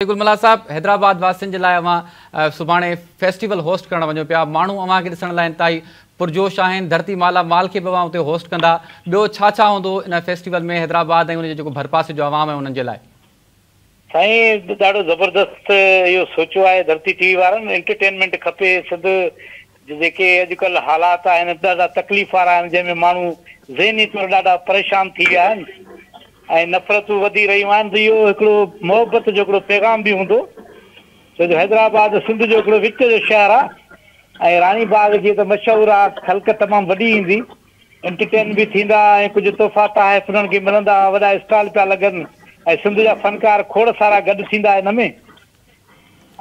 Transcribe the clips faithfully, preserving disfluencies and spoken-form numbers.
अली गुल मल्ला साहब हैदराबाद वासियुनि जे लाइ अवां सुभाणे फेस्टिवल होस्ट करणु वञो पिया। माण्हू अवां खे ॾिसण लाइ ताई पुरजोश आहिनि। धरती माला माल खे बि अवां उते होस्ट कंदा। ॿियो छा छा हूंदो इन फेस्टिवल में हैदराबाद ऐं उन जो जेको भरपासे जो आवाम आहे उन्हनि जे लाइ? साईं, ॾाढो ज़बरदस्त इहो सोचियो आहे धरती टीवी वारनि। एंटरटेनमेंट खपे। सिध जेके अॼुकल्ह हालात आहिनि ॾाढा तकलीफ़ वारा आहिनि, जंहिंमें माण्हू ज़हनी तौरु ॾाढा परेशान थी विया आहिनि ऐं नफ़रतूं वधी रहियूं आहिनि। त इहो हिकिड़ो मोहबत जो हिकिड़ो पैगाम बि हूंदो, छो जो हैदराबाद सिंध जो हिकिड़ो विच जो शहर आहे ऐं रानी बाग जी त मशहूरु आहे। ख़ल्क तमामु वॾी ईंदी, एंटरटेन बि थींदा ऐं कुझु तोहफ़ा तोहफ़ उन्हनि खे मिलंदा। वॾा स्टॉल पिया लॻनि ऐं सिंध जा फ़नकार खोड़ सारा गॾु थींदा हिन में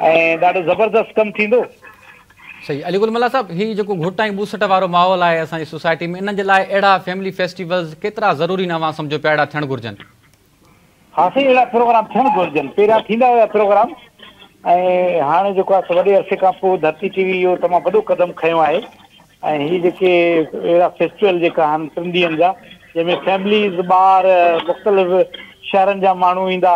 ऐं ॾाढो ज़बरदस्त कमु थींदो। सही। अली गुल मल्ला साहब, ही जो घुटाई बूसट वारो माहौल है असांजी सोसाइटी में, इन लाइ अड़ा फैमिली फेस्टिवल्स केतरा जरूरी न समझो पे अड़ा थियण घुर्जन? हाँ सही, अड़ा प्रोग्राम थियण घुर्जन। पहिरियां थींदा हुआ प्रोग्राम ऐं हाणे जेको आहे वॾे अरसे खां पोइ धरती टीवी इहो तमामु वॾो कदम खयो आहे ऐं ही जेके अहिड़ा फेस्टिवल जेका आहिनि सिंधियुनि जा, जंहिंमें फैमिलीज़ ॿार मुख़्तलिफ़ शहरनि जा माण्हू ईंदा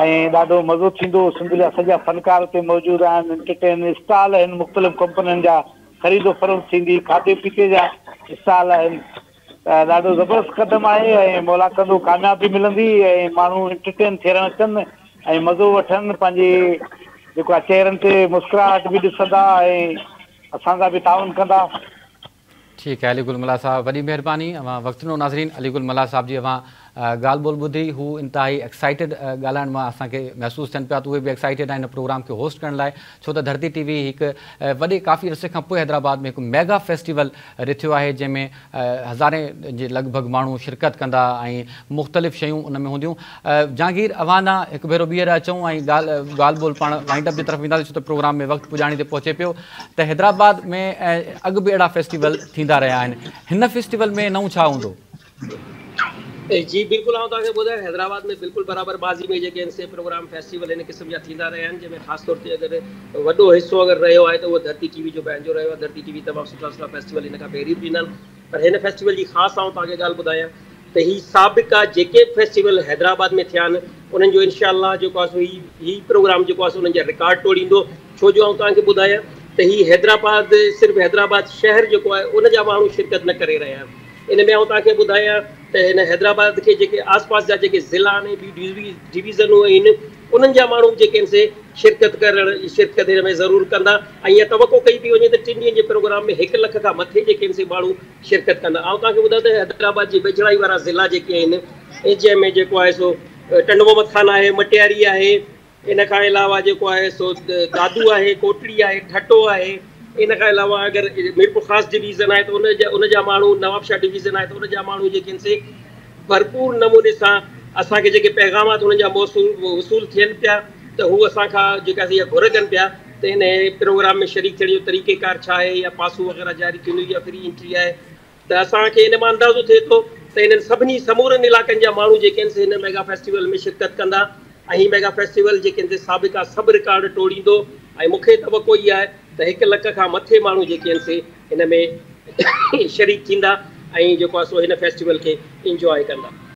ऐं ॾाढो मज़ो थींदो। सिंध जा सॼा फ़नकार हुते मौजूदु आहिनि। एंटरटेन स्टाल आहिनि मुख़्तलिफ़ कंपनियुनि जा, ख़रीदो फरोख़्त थींदी, खाधे पीते जा स्टाल आहिनि। त ॾाढो ज़बरदस्त क़दम आहे ऐं मुलाक़ात कामयाबी मिलंदी ऐं माण्हू एंटरटेन थियण अचनि ऐं मज़ो वठनि। पंहिंजे जेको आहे चेहरनि ते मुस्कुराहट बि ॾिसंदा ऐं असांजा बि ताउन कंदा। ठीक है अली गुल मल्ला साहब, वही मेहरबानी। वक्त नो नाजरीन, अली गुल मल्ला साहब जी अवान गाल बोल बुधी हु इंतहाई एक्साइटेड गालान में असा के महसूस थन पे। उ भी एक्साइटेड आन प्रोग्राम के होस्ट करण लाए, छो तो धरती टीवी एक वे काफ़ी अरसे का हैदराबाद में एक मेगा फेस्टिवल रिथ्यो है, जैमें हज़ारें के लगभग मानू शिरकत कंदा। मुख्तलिफ़ शयूं उन में होंदियूं। जहांगीर, अवाना एक भेरो बीहर अचूँ और गाल गाल बोल पा वाइंडअप की तरफ इंदा, छो तो प्रोग्राम में वक्त पुजाणी से पहुँचे पो। तो हैदराबाद में अग भी अड़ा फेस्टिवल हिन फेस्टिवल में नौ छा हुंदो? जी बिल्कुल, आऊं ताके बुधाय हैदराबाद में बिल्कुल बराबर बाजी में जेके आहिनि से प्रोग्राम फेस्टिवल इन किस्म जा थींदा रहिया आहिनि, जंहिंमें ख़ासि तौर ते अगरि वॾो हिसो अगरि रहियो आहे त उहो धरती टीवी जो पंहिंजो रहियो आहे। धरती टीवी तमामु सुठा सुठा फेस्टिवल इन खां पहिरीं बि ॾींदा आहिनि, पर हिन फेस्टिवल जी ख़ासि आऊं ताके ॻाल्हि ॿुधायां त ही साबिक़ा जेके फेस्टिवल हैदराबाद में थिया आहिनि उन्हनि जो इंशाअल्लाह जेको आहे ही प्रोग्राम जेको आहे उन्हनि जा रिकॉर्ड तोड़ींदो। छो जो आऊं तव्हांखे ॿुधायां तो ही हैदराबाद सिर्फ हैदराबाद शहर जो है उन जा मानू शिरकत न करे रहा। इन में आऊँ तक बुधाया तो इन हैदराबाद के जेके आसपास जा जेके जिला ने डिवीज़नूँ उन मानू जो से शिरकत कर शिरकत इन में जरूर कंदा। तवको कई पी वे तो टिन डी प्रोग्राम में एक लख का मथे जो मानू शिरकत कंदा। आऊँ तक बुधा तो हैदराबाद की वेझड़ाई वारा जिला जो जैमें सो टंड मोहम्मद खान है, मटियारी है, इन का अलावा जो है सो दादू है, कोटड़ी है, ठटो है। इन का अलावा अगर मीरपुर खास डिवीज़न है तो उन उन मानू, नवाबशाह डिवीज़न है तो उन मानू जो से भरपूर नमूने से असा के पैगाम उन वसूल थियन पाया तो हु असा जो घुर कन पाया। तो इन प्रोग्राम में शरीक थियण जो तरीक़ेकार है या पासू वगैरह जारी थी या फ्री एंट्री है तो असा के इन में अंदाजो थे तो इन सभी समूरन इलाकन जहाँ मानू जो इन मेगा फेस्टिवल में शिरकत कंदा। अही मेगा फेस्टिवल जो साबिका सब रिकॉर्ड तोड़ींदो। मुख्य तवको ये है तो एक लख का मथे मानू जो इन में शरीक थींदा, फेस्टिवल के एंजॉय कंदा।